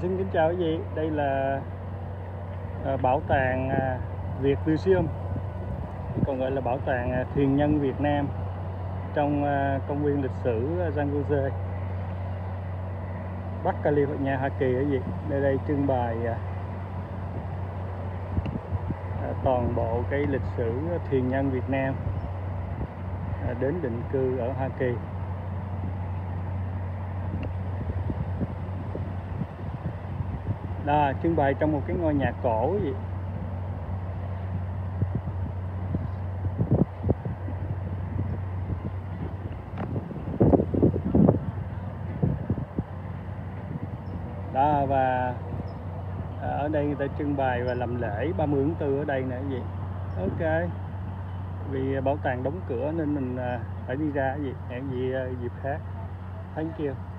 Xin kính chào quý vị, đây là bảo tàng Việt Museum, còn gọi là bảo tàng Thuyền nhân Việt Nam, trong công viên lịch sử Glasgow, Bắc California, Hoa Kỳ. Ở đây trưng bày toàn bộ cái lịch sử thuyền nhân Việt Nam đến định cư ở Hoa Kỳ. Đó, trưng bày trong một cái ngôi nhà cổ vậy. Đó, và ở đây người ta trưng bày và làm lễ 30 tháng 4 ở đây nữa vậy. Ok, vì bảo tàng đóng cửa nên mình phải đi ra vậy, hẹn gì dịp khác. Thank you.